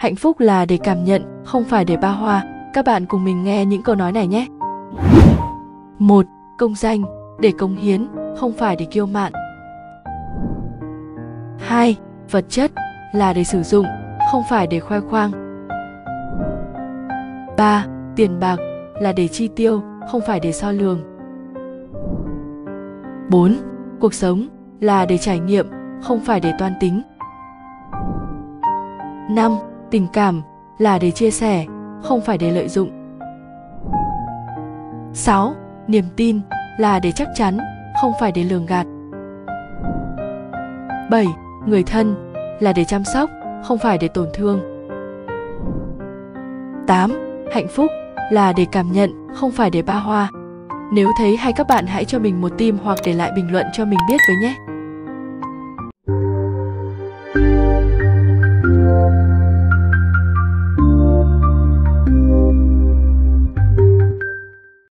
Hạnh phúc là để cảm nhận, không phải để ba hoa. Các bạn cùng mình nghe những câu nói này nhé. 1. Công danh, để cống hiến, không phải để kiêu mạn. 2. Vật chất, là để sử dụng, không phải để khoe khoang. 3. Tiền bạc, là để chi tiêu, không phải để so lường. 4. Cuộc sống, là để trải nghiệm, không phải để toan tính. 5. Tình cảm, là để chia sẻ, không phải để lợi dụng. 6. Niềm tin, là để chắc chắn, không phải để lường gạt. 7. Người thân, là để chăm sóc, không phải để tổn thương. 8. Hạnh phúc, là để cảm nhận, không phải để ba hoa. Nếu thấy hay các bạn hãy cho mình một tim hoặc để lại bình luận cho mình biết với nhé.